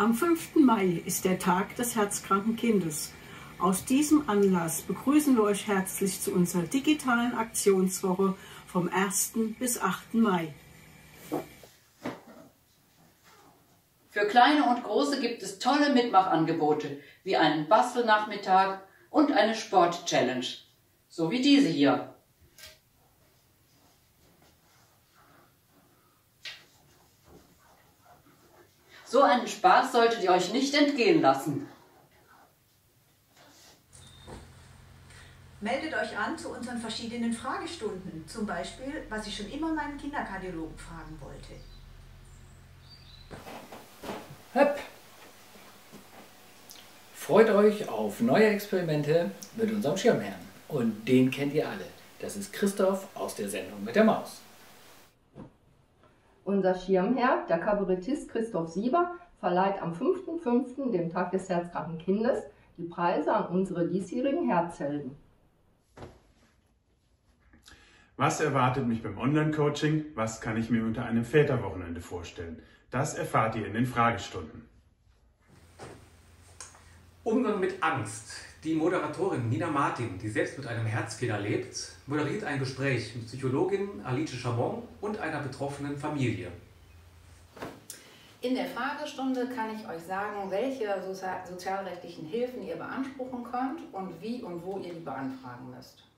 Am 5. Mai ist der Tag des herzkranken Kindes. Aus diesem Anlass begrüßen wir euch herzlich zu unserer digitalen Aktionswoche vom 1. bis 8. Mai. Für Kleine und Große gibt es tolle Mitmachangebote, wie einen Bastelnachmittag und eine Sport-Challenge, so wie diese hier. So einen Spaß solltet ihr euch nicht entgehen lassen. Meldet euch an zu unseren verschiedenen Fragestunden, zum Beispiel, was ich schon immer meinen Kinderkardiologen fragen wollte. Höpp! Freut euch auf neue Experimente mit unserem Schirmherrn. Und den kennt ihr alle. Das ist Christoph aus der Sendung mit der Maus. Unser Schirmherr, der Kabarettist Christoph Sieber, verleiht am 5.5., dem Tag des herzkranken Kindes, die Preise an unsere diesjährigen Herzhelden. Was erwartet mich beim Online-Coaching? Was kann ich mir unter einem Väterwochenende vorstellen? Das erfahrt ihr in den Fragestunden. Umgang mit Angst. Die Moderatorin Nina Martin, die selbst mit einem Herzfehler lebt, moderiert ein Gespräch mit Psychologin Alice Charbon und einer betroffenen Familie. In der Fragestunde kann ich euch sagen, welche sozialrechtlichen Hilfen ihr beanspruchen könnt und wie und wo ihr die beantragen müsst.